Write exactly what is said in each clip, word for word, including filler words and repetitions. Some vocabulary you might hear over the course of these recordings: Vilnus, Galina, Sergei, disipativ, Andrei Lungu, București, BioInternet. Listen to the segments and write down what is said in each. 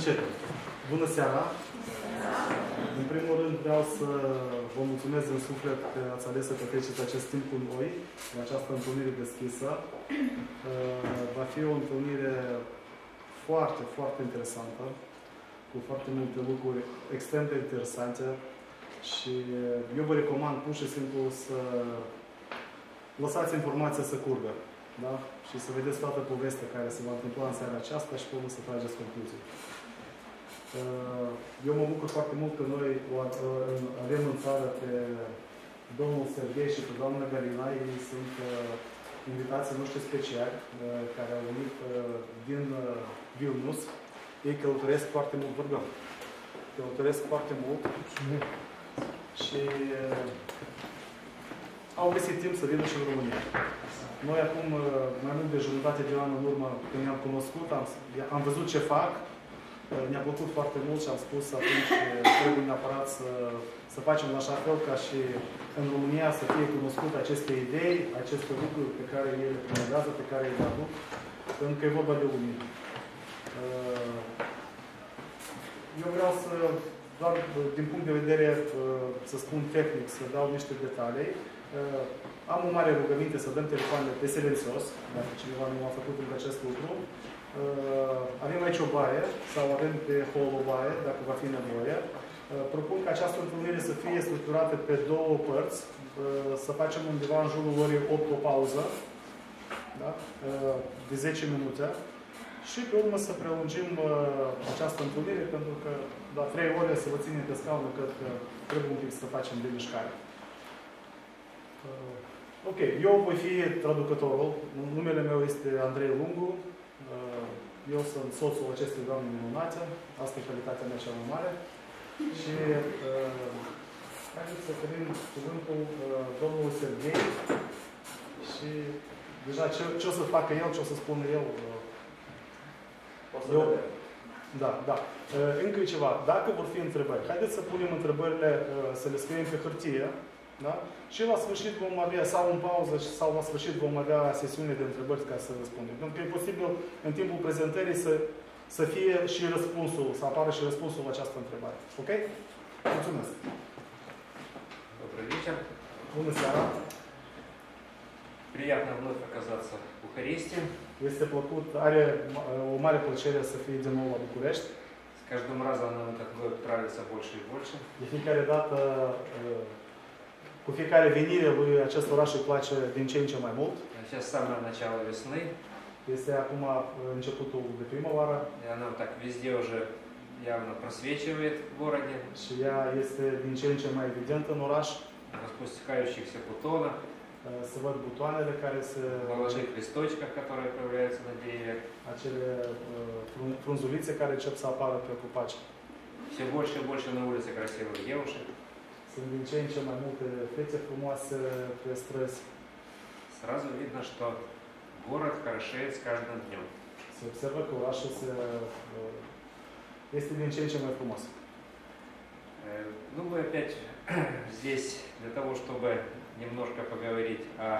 începem. Bună seara! În primul rând vreau să vă mulțumesc din suflet că ați ales să petreceți acest timp cu noi, în această întâlnire deschisă. Va fi o întâlnire foarte, foarte interesantă, cu foarte multe lucruri extrem de interesante și eu vă recomand pur și simplu să lăsați informația să curgă. Da? Și să vedeți toată povestea care se va întâmpla în seara aceasta și cum să trageți concluzii. Eu mă bucur foarte mult că noi avem în țară pe domnul Sergei și pe doamna Galina. Ei sunt invitații noștri speciali care au venit din Vilnus. Ei călătoresc foarte mult, vorbim. Călătoresc foarte mult și au găsit timp să vină și în România. Noi acum, mai mult de jumătate de an în urmă, când ne-am cunoscut, am, am văzut ce fac, ne-a plăcut foarte mult și am spus atunci trebuie neapărat să, să facem în așa fel ca și în România să fie cunoscut aceste idei, aceste lucruri pe care ele le promovează, pe care le aduc, pentru că e vorba de lumină. Eu vreau să, doar din punct de vedere, să spun tehnic, să dau niște detalii. Am o mare rugăminte să dăm telefoanele pe silențios, dacă cineva nu a făcut încă acest lucru. Avem aici o baie, sau avem pe hol o baie, dacă va fi nevoie. Propun ca această întâlnire să fie structurată pe două părți. Să facem undeva în jurul orei opt o pauză, da? De zece minute. Și pe urmă să prelungim această întâlnire, pentru că la trei ore să vă ținem pe scaunul, cred că trebuie un pic să facem de mișcare. Ok, eu voi fi traducătorul. Numele meu este Andrei Lungu. Eu sunt soțul acestei doamne minunate. Asta e calitatea mea cea mai mare. Și haideți să primim cuvântul domnului Sergei. Și deja ce, ce o să facă el, ce o să spună el, o să eu... Da, da. Încă ceva. Dacă vor fi întrebări, haideți să punem întrebările, să le scriem pe hârtie. Da? Și la sfârșit vom avea, sau în pauză, sau la sfârșit vom avea sesiune de întrebări ca să răspundem. Pentru că e posibil, în timpul prezentării, să, să fie și răspunsul, să apară și răspunsul la această întrebare. Ok? Mulțumesc! Bună seara! Приятно вновь оказаться в București. Este plăcut, are o mare plăcere să fie din nou la București. С каждым разом нам этот город нравится больше и больше. De fiecare dată, cu fiecare venire, lui acest oraș îi place din ce în ce mai mult. Este acum începutul de primăvară. Și ea este din ce în ce mai evident în oraș. Se văd butoanele care se... Acele frunzulițe care încep să apară pe copaci. Все больше и больше на улице красивых девушек. Sunt din ce în ce mai multe fețe frumoase pe străzi. Сразу видно, что город хорошеет с каждым днем. Se observă că orașul se, este din ce în ce mai frumos. Ну, мы опять здесь для того, чтобы немножко поговорить о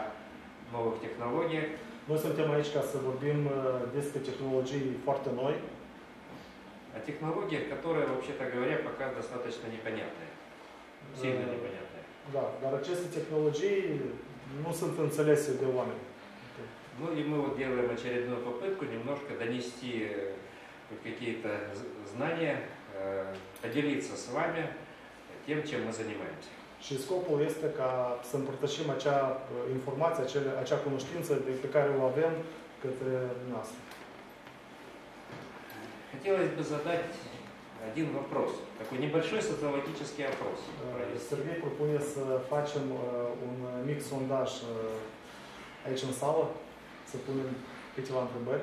новых технологиях. Noi suntem aici ca să vorbim despre tehnologii foarte noi. О технологиях, которые, вообще-то говоря, пока достаточно непонятные. Da, dar aceste tehnologii nu sunt înțelese de oameni. Ну и мы вот делаем очередную попытку немножко донести какие-то знания, поделиться с вами тем, чем мы занимаемся. Și scopul este ca să împărtășim acea informație, acea cunoștință pe care o avem către noastră. Хотелось бы задать один вопрос. Такой небольшой социологический опрос. Сергей propune să facem un mic sondaj aici în sală, să punem câteva întrebări.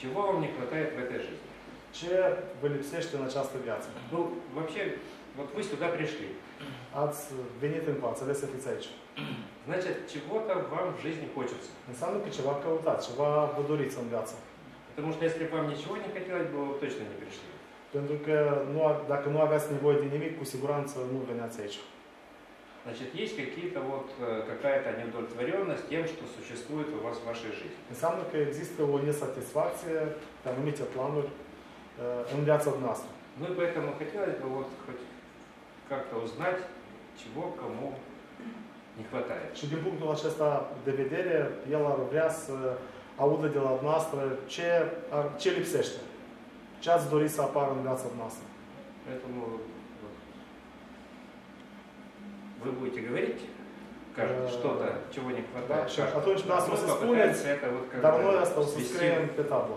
Чего вам не хватает в этой жизни? Ce vă lipsește în această viață? Ну, вообще, вот вы сюда пришли. Ați venit în față, să fiți aici. Значит, чего-то вам в жизни хочется. Înseamnă că ceva căutați, ceva vă doriți în viață. Потому что если вам ничего не хотелось бы, вы точно не пришли. Pentru că nu, dacă nu aveați nevoie de nimic, cu siguranță nu veneați aici. Значит, есть какие-то вот какая-то неудовлетворенность тем, что существует у вас в вашей жизни. Înseamnă că există o nesatisfacție pe anumite planuri. în viața noastră. Noi поэтому хотели бы вот хоть как-то узнать, чего кому не хватает. Și din punctul acesta de vedere, el ar vrea să audă de la noastră ce, ce lipsește. Ce ați dori să apară în viața noastră. Поэтому вы будете говорить что-то, чего не хватает. Și atunci noastră o să spuneți, dar noi asta o să scriem pe tablă.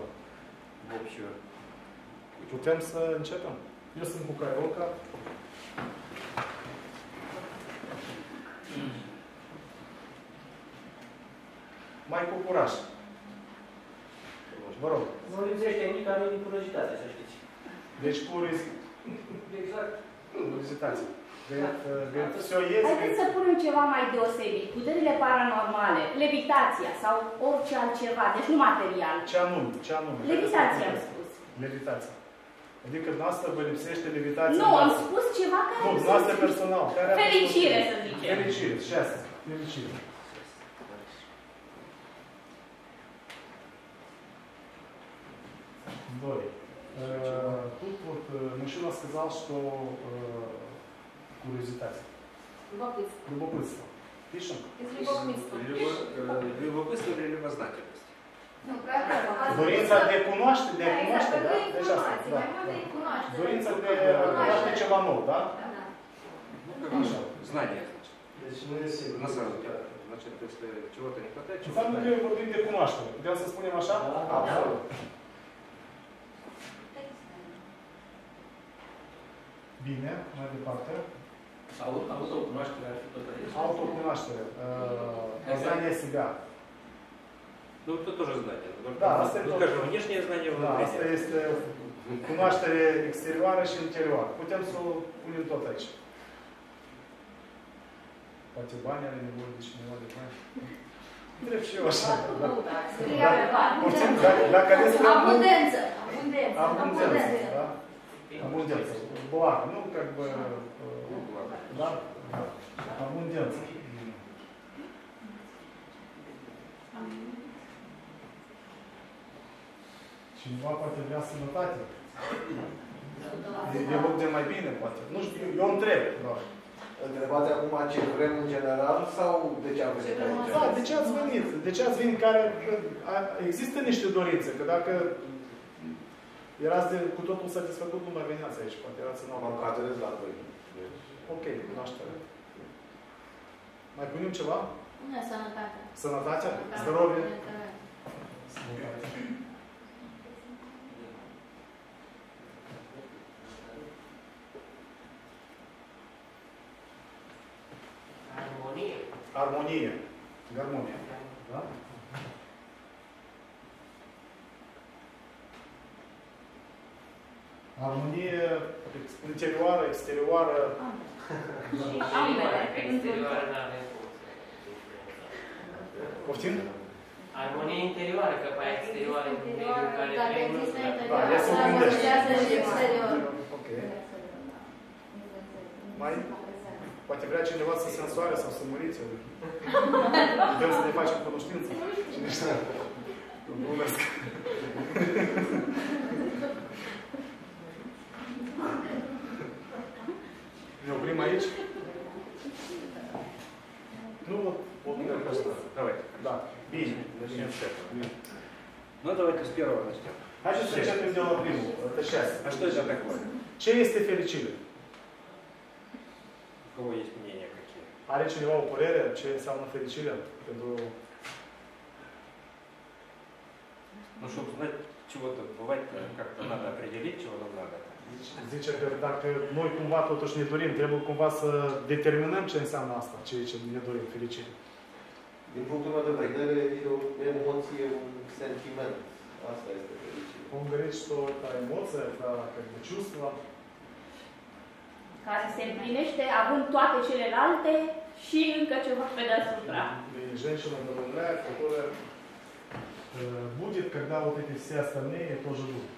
Putem să începem? Eu sunt cu Caiolca. Mai cu curaj. Vă rog. Nu lipsește nimic, dar nu din curiozitate, să știți. Deci curios. Exact. Curiozitate. Haideți să punem ceva mai deosebit. Puterile paranormale, levitația sau orice altceva, deci nu material. Ce anume? Ce anume? Levitația, am spus. Levitația. Adică noastră vă lipsește levitația. Nu, am spus ceva care... Nu, noastră personal. Fericire, să zicem. Fericire, și asta. Fericire. Doi. Тут вот мужчина сказал, что Курьезитация. Любопытство. Любопытство. Пишем? Из любопытства. Любопытство или любознательность? Ну, правильно. Dorința de cunoaște, de cunoaște, da? Deci asta, da. Dorința de cunoaște ceva nou, da? Da. Ну, как бы, знание, значит. На самом деле, значит, если чего-то не хватает, чего-то не хватает. Înseamnă că vorbim de cunoaște. Putem să spunem așa? Da. Bine, mai departe. Autocunoașterea ar fi tot aici. Autocunoaștere. Знание себя. Ну, это тоже знание. Да, asta e tot. Внешнее знание, внутреннее. Asta este cunoaștere exterioară și interioară. Putem să o punem tot aici. Poate bani are nevoie de cineva de bani. Trebuie și eu așa. Abundență. Abundență, da? Abundență. Благо, ну, как бы... Да? Абунденция. Cineva poate vrea sănătate. E loc de mai bine, poate. Nu știu, eu întreb. Întrebați acum ce vrem în general sau de ce am venit aici? Da, de ce ați venit? De ce ați venit? Există niște dorințe, că dacă erați cu totul satisfăcut, nu mai veneați aici. Poate erați în oameni. Mă cadrez la voi. Ok, cunoaștere. Mai punem ceva? Nu, sănătatea. Sănătatea? Zdravie? Sănătatea. Armonie. Armonie. Garmonie. Da? Armonie interioară, exterioară. Ambele. Exterioară nu avem poftim? Armonie interioară, că pe aia exterioară e un mediu care vrei nu se gândește. Ok. Mai? Poate vrea cineva să se însoare sau să măriți. Putem să ne faci cu cunoștință. Cine știe? Nu merg. Ne oprim aici? Nu, oprim aici. Давайте. Да. Бей. Начнем с этого. Ну, давайте с первого начнем. А что сейчас дело приму? Это счастье. А что это такое? Че есть феричили? У кого есть мнения какие? Are cineva o părere? Ce înseamnă fericirea? Pentru... Ну, чтобы знать чего-то, бывает, как-то надо определить, чего нам надо. Zice că dacă noi cumva totuși ne dorim, trebuie cumva să determinăm ce înseamnă asta, ceea ce ne dorim, fericire. Din punctul meu de vedere, e o emoție, un sentiment. Asta este fericire. Cum gărești o emoție, dacă ne ciustă? Care se împlinește având toate celelalte și încă ceva pe deasupra. Женщина добавляет, которая будет, когда вот эти все остальные тоже будут.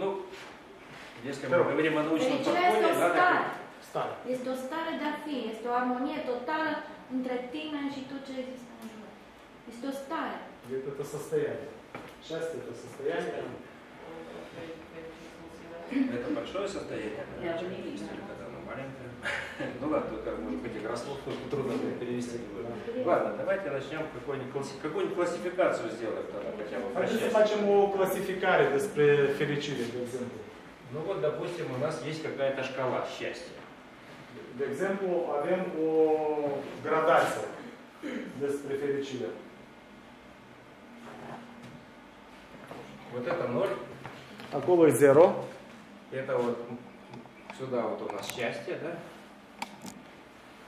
Ну, если мы говорим о научном подходе, надо... Este o stare de a fi, este o armonie totală între tine și tot ce există în jur. Este o stare. Это состояние. Счастье – это состояние. Это большое состояние, да? Когда оно маленькое. Ну ладно, только, может быть, игра слов трудно перевести. Ладно, давайте начнем какую-нибудь классификацию сделаем тогда хотя бы. Почему почему классификари despre fericire, de exemplu? Ну вот, допустим, у нас есть какая-то шкала счастья. De exemplu, avem o gradație despre fericire. Вот это ноль. Acolo e zero. Это вот сюда вот у нас счастье, да?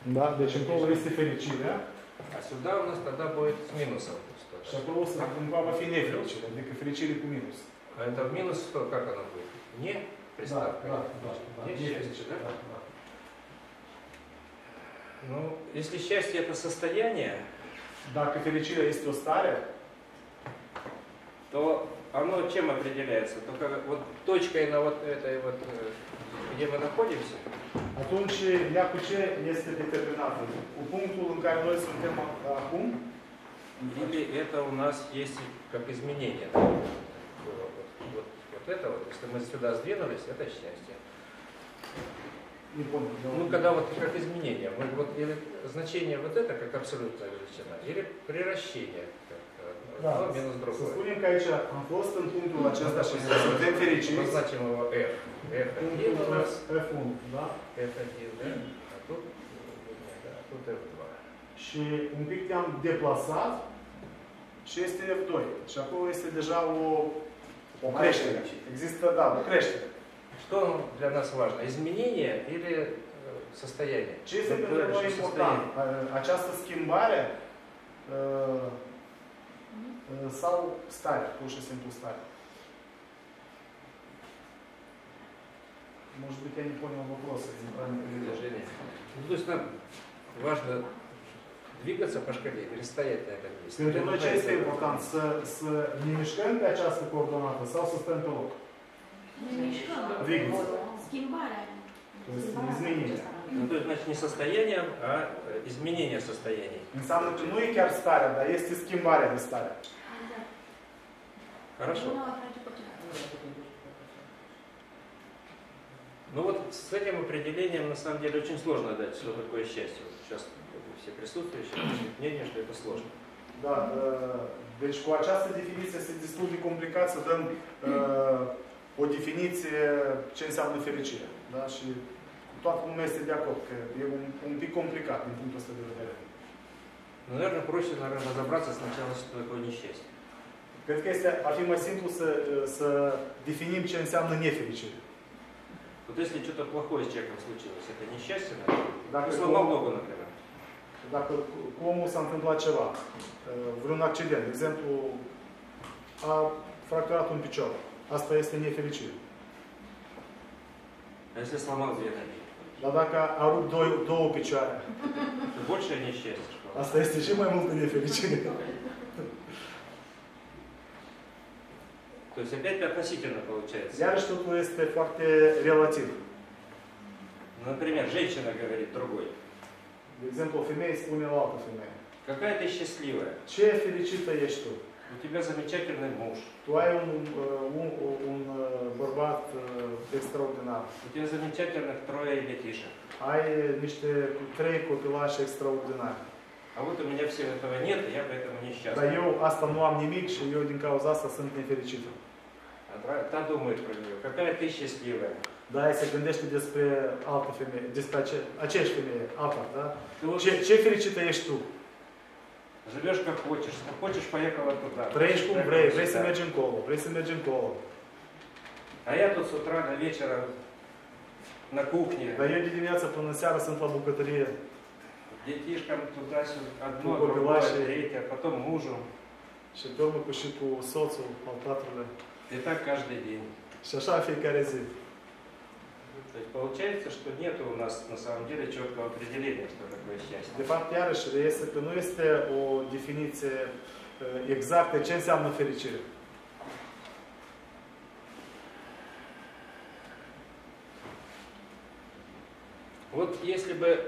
Да, deci acolo este fericirea. А сюда у нас тогда будет с минусом. Și acolo să cumva va fi nefericire, adică fericire cu minus. А это в минус, как оно будет? Не приставка. Да, да, да. Не счастье, да? Ну, если счастье это состояние, да, как величина есть у старе, то оно чем определяется? Только вот точкой на вот этой вот, где мы находимся. Atunci, ea cu ce este determinată? Cu punctul în care noi suntem acum? Или это у нас есть как изменение? Да? Вот, вот, вот это вот, если мы сюда сдвинулись, это счастье. Не помню, ну, когда вот как изменение, вот, вот, или значение вот это как абсолютная величина, или приращение, как да, одно минус другое. Спунем, конечно, просто пункту aceasta și suntem fericiți. Назначим его F. F один у нас. F один, да? F один, да? А тут, да, тут F два. Și un pic te-am deplasat și este F doi. Și acolo este deja o, o creștere. Există, da, o creștere. Что для нас важно? Изменение или состояние? Ce este pentru noi important? Această schimbare sau stare, pur și simplu stare? Может быть, я не понял вопроса, я неправильно предложение. Ну, то есть нам важно двигаться по шкале или стоять на этом месте. Pentru noi ce este important? Să ne mișcăm pe această coordonată sau să stăm pe loc? Двигаться. То есть изменение. Ну, то есть, значит, не состояние, а изменение состояний. Ну и кер старя, да, есть и скимбаря не старя. Хорошо. Ну вот с этим определением на самом деле очень сложно дать, что такое счастье. Сейчас все присутствующие мнение, что это сложно. Да, deci cu această definiție este destul de complicat să dăm o definiție ce înseamnă fericire. Da? Și toată lumea este de acord că e un, un pic complicat din punctul ăsta de vedere. Наверное, проще, наверное, разобраться сначала, что такое несчастье. Cred că este, ar fi mai simplu să, să definim ce înseamnă nefericire. Вот если что-то плохое с человеком случилось, это несчастье, наверное? Сломал ногу, например. Dacă cu omul s-a întâmplat ceva, vreun accident, de exemplu, a fracturat un picior. Asta este nefericire. Este slamat zilele. Dar dacă a rupt două picioare, asta este și mai multă nefericire. Iarăși totul este foarte relativ. De exemplu, o femeie spune la altă femeie. Ce fericită ești tu? У тебя замечательный муж. У тебя замечательных трое детишек. А вот у меня всего этого нет, и я поэтому несчастлив. Та думает про нее, какая ты счастливая. Да, если gândește despre altă femeie, despre aceeași femeie, altă, da? Ce fericită ești tu? Живешь как хочешь, как хочешь поехала туда. Трешь кум брей, брей сюда. Брей сюда. А я тут с утра до вечера на кухне. Да я деревняца поносяра сынфа букатерия. Детишкам туда-сюда, одно, другое, третье, потом мужу. Шепелмы кушипу соцу, полтатруля. И так каждый день. Шашафи и карези. То есть получается, что нет у нас на самом деле четкого определения, что такое счастье. De fapt, iarăși, este că nu este o definiție exactă ce înseamnă fericire. Вот если бы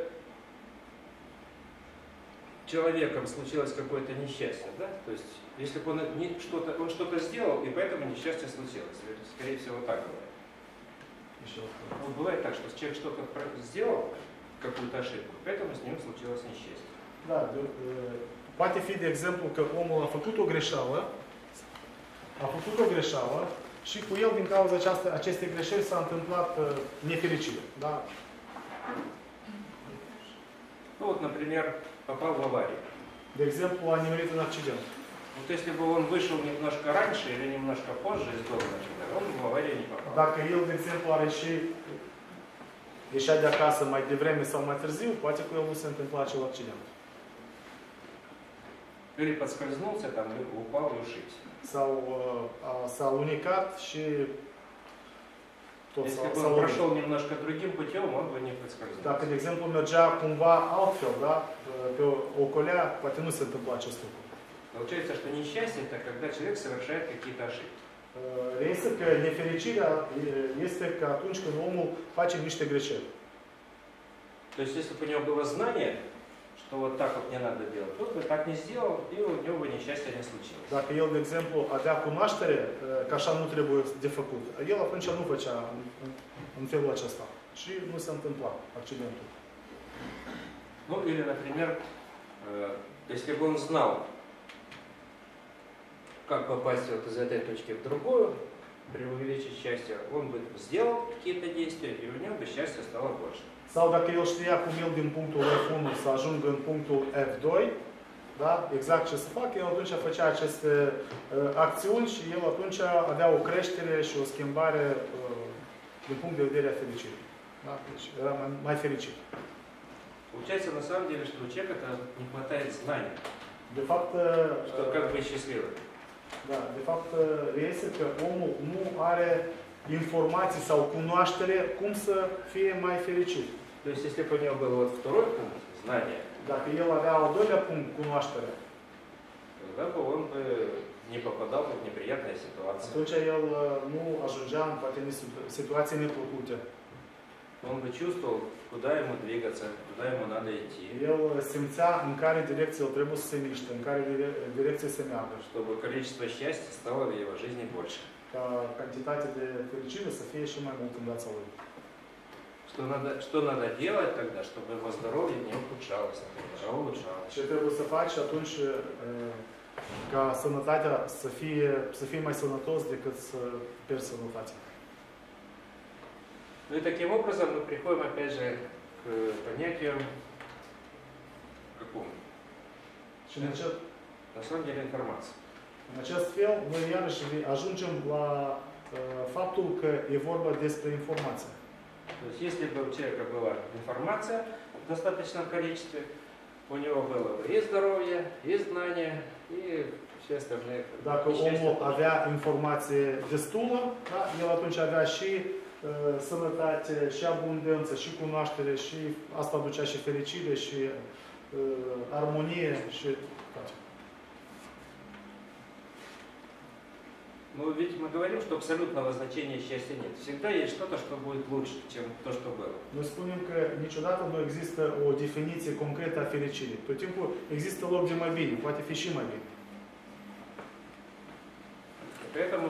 человеком случилось какое-то несчастье, да? То есть, если бы он что-то он что-то сделал, и поэтому несчастье случилось. Скорее всего, так бывает. Вот бывает так, что человек что-то сделал, какую-то ошибку, поэтому с ним случилось несчастье. Da, de, de, poate fi de exemplu că omul a făcut o greșeală, a făcut o greșeală și cu el, din cauza aceasta, acestei greșeli, s-a întâmplat uh, nefericire. Da? Ну вот, например, попал в аварию. De exemplu, a nimerit în accident. Вот если бы он вышел немножко раньше или немножко позже из дома, он в аварию не попал. Dacă el, de exemplu, ar ieși, ieșea de acasă mai devreme sau mai târziu, poate că el nu se întâmpla acel accident. Или подскользнулся, там, упал и ушибся. Sau a unicat și tot s-a unicat. Если бы он прошел немножко другим путем, он бы не подскользнулся. Dacă, de exemplu, mergea cumva altfel, da? Pe o colea, poate nu se întâmpla acest lucru. Получается, что несчастье – это когда человек совершает какие-то ошибки. Este că nefericirea este că atunci când omul face niște greșeli. То есть, если бы у него было знание, что вот так вот не надо делать. Тот бы так не сделал, и у него бы несчастье не случилось. Dacă el, de exemplu, avea cunoaștere că așa nu trebuie de făcut, el atunci nu făcea în felul acesta. Și nu se întâmpla accidentul. Ну, или, например, если бы он знал, как попасть вот из этой точки в другую, преувеличить счастье, он бы сделал какие-то действия, и у него бы счастье стало больше. Sau dacă el știa cum el din punctul F unu să ajungă în punctul F doi, da? Exact ce să fac, el atunci făcea aceste uh, acțiuni și el atunci avea o creștere și o schimbare uh, din punct de vedere a fericirii. Da? Deci era mai, mai fericit. Получается, на самом деле, что у человека не хватает знаний. De fapt, что как бы счастливым. Da, de fapt, reiese că omul nu are informații sau cunoaștere cum să fie mai fericit. То есть, если бы у него был вот второй пункт знания, dacă el avea al doilea punct cunoaștere, тогда бы он бы не попадал в неприятные ситуации. Atunci el nu ajungea în poate situații neplăcute. Он бы чувствовал, куда ему двигаться, куда ему надо идти. El simțea în care direcție el trebuie să se miște, în care direcție se meargă. Чтобы количество счастья стало в его жизни больше. Ca cantitatea de fericire să fie și mai mult în viața lui. Что надо, что надо делать тогда, чтобы его здоровье не ухудшалось, а улучшалось. Ce trebuie să faci atunci ca sănătatea să fie, să fie mai sănătos decât să pierzi sănătatea. Ну и таким образом мы приходим опять же к понятию какому? На самом деле информация. În acest fel, noi iarăși ajungem la uh, faptul că e vorba despre informație. Deci, если бы у человека была информация в достаточном количестве, у него было и здоровье, и знания, и все остальные. Dacă omul avea informație destulă, da, el atunci avea și uh, sănătate, și abundență, și cunoaștere, și asta aducea și fericire, și uh, armonie, și toate. Но ведь мы говорим, что абсолютного значения счастья нет. Всегда есть что-то, что будет лучше, чем то, что было. Мы говорим, что нiciodată nu există o definiție concretă a fericirii. Tot timpul există loc de mai bine, poate fi și mai bine. Поэтому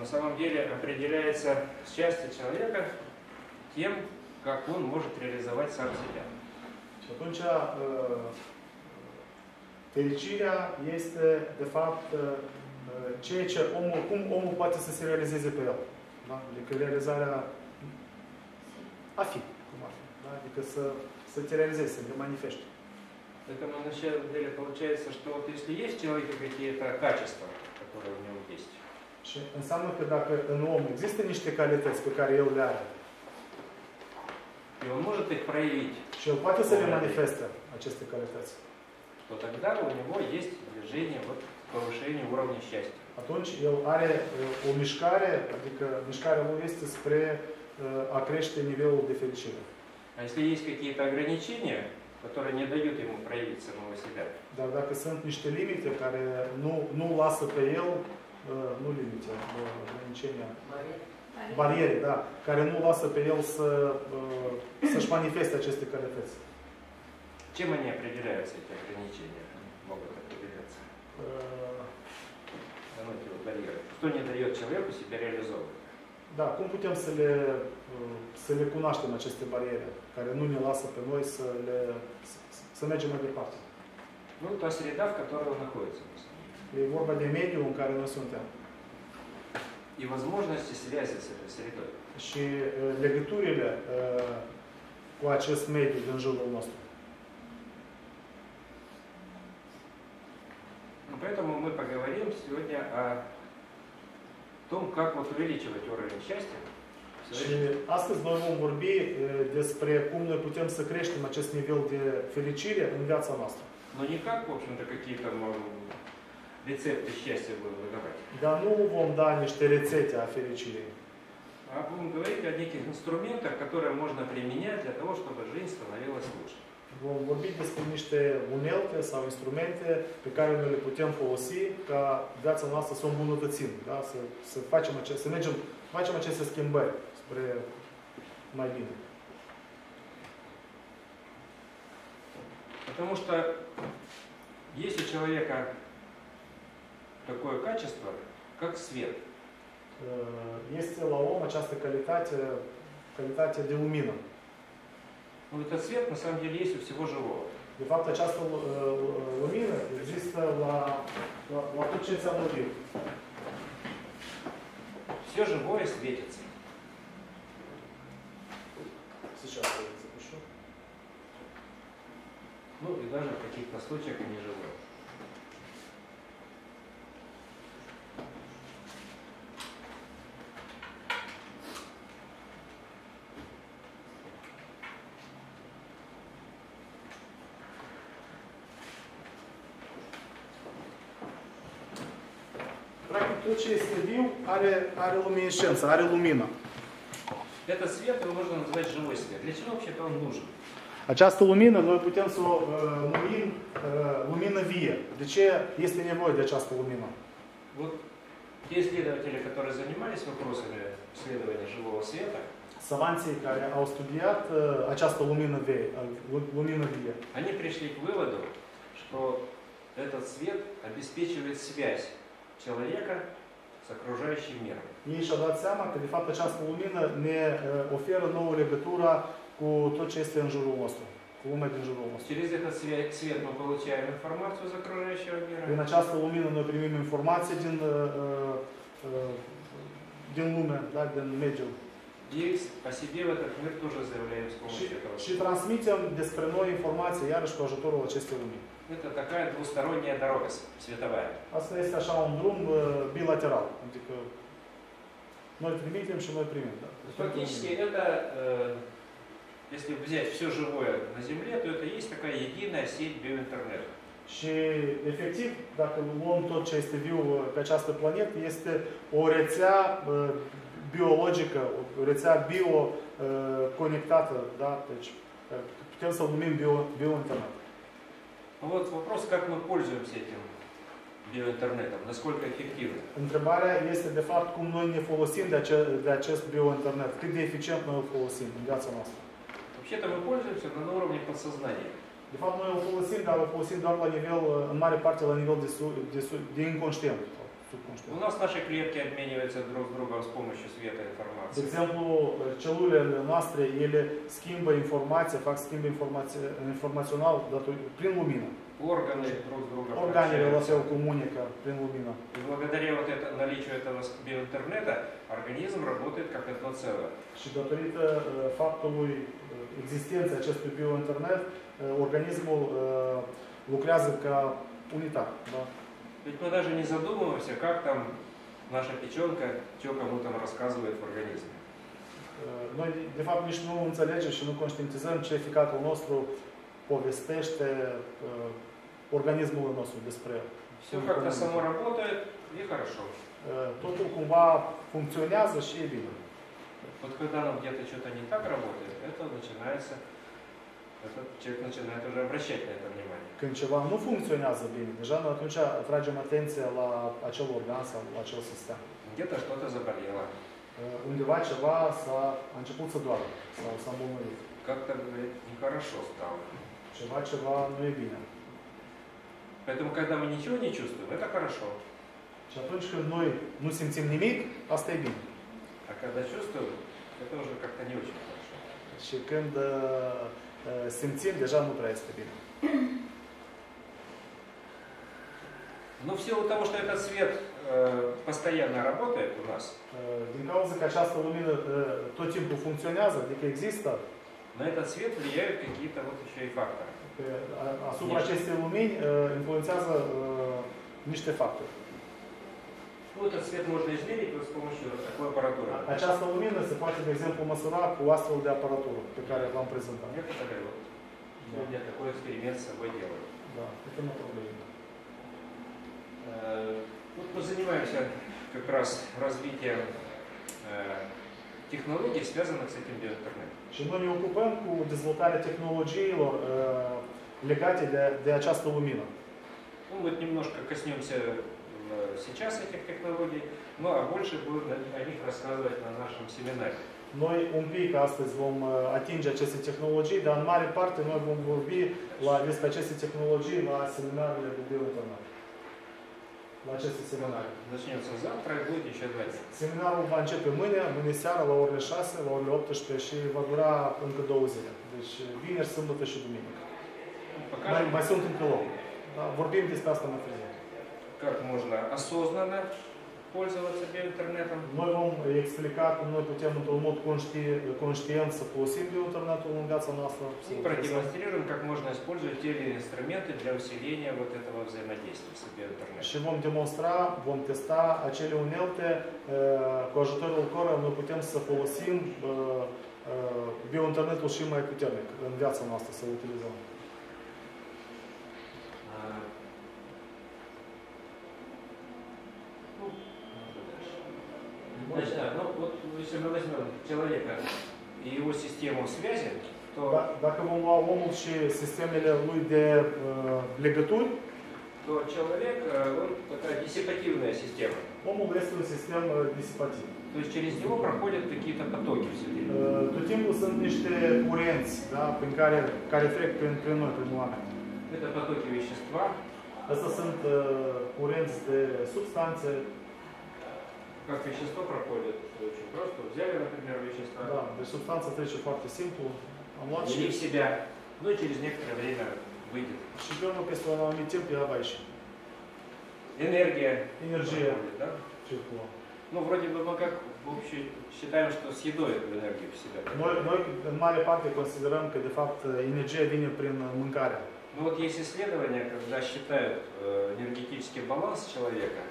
на самом деле определяется счастье человека тем, как он может реализовать сам себя. Și atunci fericirea este, de fapt, ceea ce omul, cum omul poate să se realizeze pe el. Da? Adică realizarea a fi, cum ar fi. Da? Adică să, să te realizezi, să te manifeste. Deci, на начале деле получается, что вот если есть в человеке какие-то качества, которые у него есть. Și înseamnă că dacă în om există niște calități pe care el le are, el может их проявить. Și el poate să le manifeste aceste calități. То тогда у него есть движение вот к повышению уровня счастья. Atunci el are o mișcare, adică mișcarea lui este spre a crește nivelul de fericire. А если есть какие-то ограничения, которые не дают ему проявить самого себя? Dar dacă sunt niște limite care nu nu lasă pe el, nu limite, ограничения, bariere, da, care nu lasă pe el să să-și manifeste aceste calități. Чем они определяются, эти ограничения могут определяться? Что не дает человеку себя реализовывать? Da, cum putem să le, să le cunoaștem aceste bariere, care nu ne lasă pe noi să, le, să mergem mai departe? Nu, ta sreda, în care el находится. E vorba de mediul în care noi suntem. И возможности связи с этой средой. Și legăturile cu acest mediu din jurul nostru. Поэтому мы поговорим сегодня о том, как вот увеличивать уровень счастья. Și astăzi noi vom vorbi despre cum noi putem să creștem acest nivel de fericire în viața noastră. Но не как, в общем-то, какие-то рецепты счастья будем выдавать. Dar nu vom da niște rețete a fericirii. А будем говорить о неких инструментах, которые можно применять для того, чтобы жизнь становилась лучше. Vom vorbi despre niște unelte sau instrumente pe care noi le putem folosi ca viața noastră să o îmbunătățim, da? Să, să, facem acest, să mergem, facem aceste schimbări spre mai bine. Потому что есть у человека такое качество, как свет. Este la om această calitate, calitate de lumină. Но этот свет на самом деле есть у всего живого. De fapt, această lumină există la, la, la tot ce înseamnă viu. Все живое светится. Сейчас я это запишу. Ну и даже в каких-то случаях и не живое. Tot ce este viu are, are luminescență, are lumină. Această lumină noi putem să o uh, numim uh, lumină vie. De ce este nevoie de această lumină? Savanții care au studiat uh, această lumină vie, uh, lumină vie. Они пришли к выводу, что этот свет обеспечивает связь человека с окружающим миром. Ei și-au dat seama că, de fapt, această lumină ne oferă nouă legătura cu tot ce este în jurul nostru, cu lumea din jurul nostru. Через этот свет мы получаем информацию из окружающего мира. Din această lumină noi primim informații din din lume, da, din mediul. О себе в этот мир тоже заявляем с помощью этого. Și transmitem despre noi informații iarăși cu ajutorul acestei lumini. Это такая двусторонняя дорога световая. Asta este așa un drum bilateral, adică noi trimitem și noi primim, da. Фактически это, если взять все живое на земле, то это есть такая единая сеть BioInternet. Și efectiv, dacă luăm tot ce este viu pe această planetă, este o rețea biologică, o rețea bio-conectată, da, deci putem să o numim BioInternet. Вот вопрос, как мы пользуемся этим биоинтернетом, насколько эффективно. Întrebarea este de fapt cum noi ne folosim de acest, de acest biointernet, cât de eficient noi îl folosim în viața noastră. Вообще-то мы пользуемся на уровне подсознания. De fapt noi îl folosim, dar îl folosim doar la nivel, în mare parte la nivel de, sub, de, sub, de inconștient. У нас наши клетки обмениваются друг с другом с помощью света информации. De exemplu, celulele noastre, ele schimbă informație, fac schimb informațional prin lumină. Органы друг с другом. Organele lor comunică prin lumină. Благодаря вот этому наличию этого биоинтернета организм работает как одно целое. Și datorită faptului existenței acestui biointernet, organismul lucrează ca unitate, da? Ведь мы даже не задумываемся, как там наша печенка, что кому там рассказывает в организме. Noi, de fapt, nici nu înțelegem și nu conștientizăm ce ficatul nostru povestește organismul nostru despre el. Все как-то само работает и хорошо. Totul cumva funcționează și e bine. Вот когда нам где-то что-то не так работает, это начинается, этот человек начинает уже обращать на это внимание. Când ceva nu funcționează bine, deja noi atunci atragem atenția la acel organ sau la acel sistem. Undeva ceva s-a început să doară sau s-a îmbolnăvit. Ceva, ceva nu e bine. Поэтому, когда мы ничего не чувствуем, это хорошо. Și atunci când noi nu simțim nimic, asta e bine. А когда чувствуем, это уже как-то не очень хорошо. Și când simțim, deja nu prea este bine. Но в силу того, что этот свет постоянно работает у нас, din cauza că această lumină tot timpul funcționează, adică există, на этот свет влияют какие-то вот еще и факторы. Asupra acestei lumini influențează niște factori. Этот свет можно измерить с помощью такой аппаратуры. Această lumină se poate, de exemplu, măsura cu astfel de aparatură pe care v-am prezentat. Я такой вот. Я такой эксперимент с собой делаю. Да, это не проблема. Вот мы занимаемся как раз развитием tehnologii связанных с этим BioInternet. Și noi ne ocupăm cu dezvoltarea tehnologiilor legate de această lumină. Ну, мы немножко коснемся сейчас этих технологий, но больше будем о них рассказывать на нашем семинаре. Noi un pic astăzi vom atinge aceste tehnologii, dar în mare parte noi vom vorbi despre aceste tehnologii la seminarele de BioInternet. La aceste seminare. Seminarul va începe mâine, mâine seara, la orele șase, la orele optsprezece și va dura încă două zile. Deci vineri, sâmbătă și duminică. Mai, mai sunt încă loc. Da? Vorbim despre asta mai târziu. Noi vom explica cum noi putem într-un mod conștient să folosim internetul în viața noastră. Продемонстрируем, как можно использовать те или иные инструменты для усиления вот этого взаимодействия с интернетом. Și vom demonstra, vom testa acele unelte cu ajutorul cărora noi putem să folosim biointernetul și mai puternic în viața noastră să utilizăm. Значит, да, ну, вот, если мы возьмем человека и его систему связи, то... Dacă vom lua omul și sistemele lui de legături, то человек, он такая диссипативная система. Omul este un sistem disipativ. То есть через него проходят какие-то потоки все время. Tot timpul sunt niște curenți, da, prin care, care trec prin noi, prin oameni. Это потоки вещества. Asta sunt curenți de substanțe. Как вещество проходит, очень просто. Взяли, например, вещество. Да, то есть субстанция встреча факты симпл. Ввели в себя, но через некоторое время выйдет. Шипенок, если она уметит, передавающая. Энергия. Энергия. Проходит, да? Тепло. Ну, вроде бы мы как вообще считаем, что с едой энергию в себя. Мы, мы в малой партии консидерам, что, de fapt, энергия vine prin mâncare. Ну, вот есть исследования, когда считают энергетический баланс человека.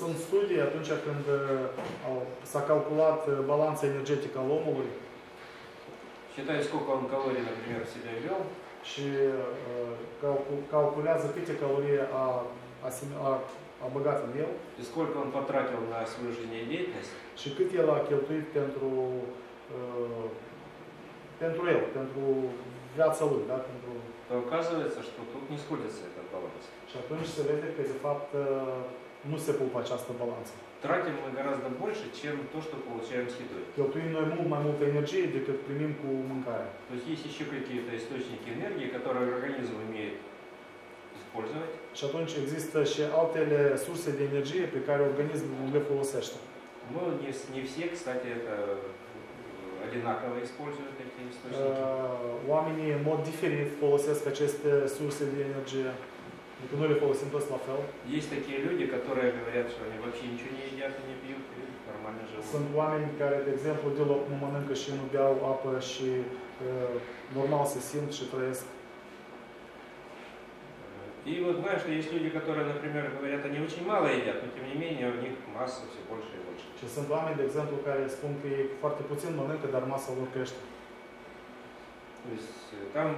Sunt studii atunci când s-a calculat balanța energetică al omului. Считаю, сколько он калорий, например, в себя ввел. Și calculează câte calorii a băgat în el. И сколько он потратил на свою жизнедеятельность. Și cât el a cheltuit pentru pentru el, pentru viața lui, da, pentru. То оказывается, что тут не сходится этот баланс. Și atunci se vede că de fapt nu se pupă această balanță. Tratim мы гораздо больше, чем то, что получаем с едой. Cheltuim noi mult mai multă energie decât primim cu mâncarea. То есть есть еще какие-то источники энергии, которые организм умеет использовать. Și atunci există și altele surse de energie pe care organismul le folosește. Ну, не, не все, кстати, это одинаково используют эти источники. Oamenii în mod diferit folosesc aceste surse de energie. Есть такие люди, которые говорят, что они вообще ничего не едят и не пьют, и нормально живут. Sunt oameni care, de exemplu, deloc nu mănâncă și nu beau apă și normal se simt și trăiesc. И вот знаешь, что есть люди, которые, например, говорят, они очень мало едят, но тем не менее у них масса все больше и больше. Și sunt oameni, de exemplu, care spun că ei foarte puțin mănâncă, dar masa lor crește. То есть там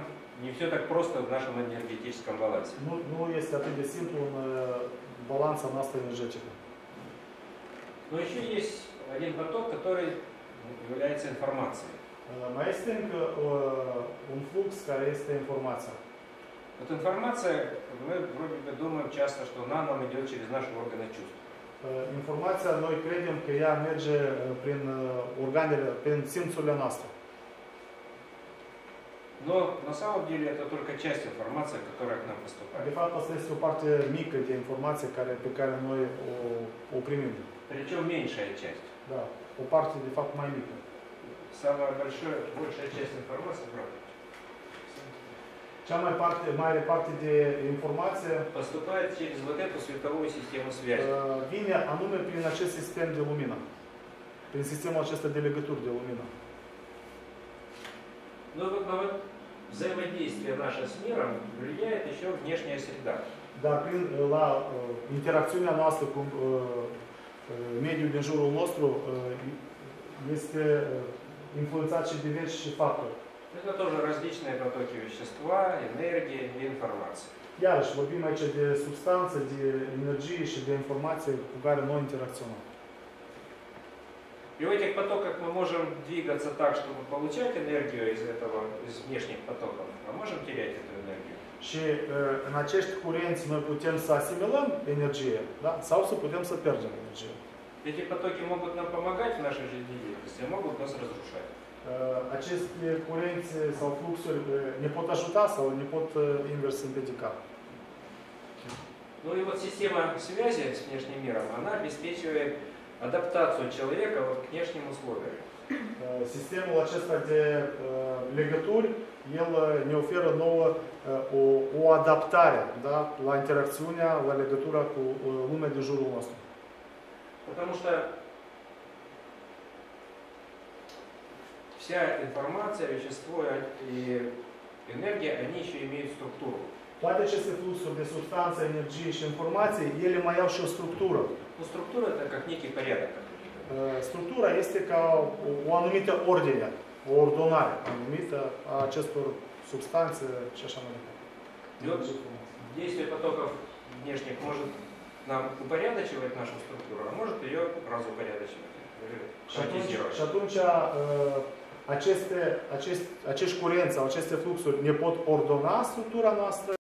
не все так просто в нашем энергетическом балансе. Ну, ну если это действительно баланс у нас энергетика. Но еще есть один поток, который является информацией. Маэстринг, унфлукс, корейская информация. Вот информация, мы вроде бы думаем часто, что она нам идет через наши органы чувств. Информация, мы думаем, что она идет через органы, через симптомы нашего. Но на самом деле это только часть информации, которая к нам поступает. De fapt, asta este o parte mică de informație care, pe care noi o, o primim. Причем меньшая часть. Da, o parte de fapt mai mică. Самая большая, большая часть информации, правда? Cea mai parte, mare parte de informație поступает через вот эту световую систему связи. Vine anume prin acest sistem de lumină. Prin sistemul acesta de legături de lumină. Но вот на взаимодействие наше с миром влияет еще внешняя среда. Да, prin la interacțiunea noastră cu mediul din jurul nostru este influențat și diversi factori. Это тоже различные потоки вещества, энергии и информации. Iarăși vorbim aici de substanță, de energie și de informație cu care noi interacționăm. И в этих потоках мы можем двигаться так, чтобы получать энергию из этого, из внешних потоков, а можем терять эту энергию. Și în acești curenți noi putem să asimilăm energie, da? Sau să putem să pierdem energie. Эти потоки могут нам помогать в нашей жизнедеятельности, а могут нас разрушать. Aceste curenți sau fluxuri ne pot ajuta sau ne pot invers împiedica. Ну и вот система связи с внешним миром, она обеспечивает адаптацию человека к внешним условиям. Системul acesta de legături, el ne oferă nouă o, o adaptare, da, la interacțiunea, la legătura cu lumea din jurul nostru. Потому что вся информация, вещество и энергия, они еще имеют структуру. Toate aceste fluxuri de substanță, energie și informație, ele mai au și o structură. O structură este ca некий порядок. Structura este ca o, o anumită ordine, o ordonare anumită a acestor substanțe și așa mai departe. Действие потоков внешних может нам упорядочивать нашу структуру, а может ее разупорядочивать. Și atunci aceste, aceste, acești curenți sau aceste fluxuri ne pot ordona structura noastră.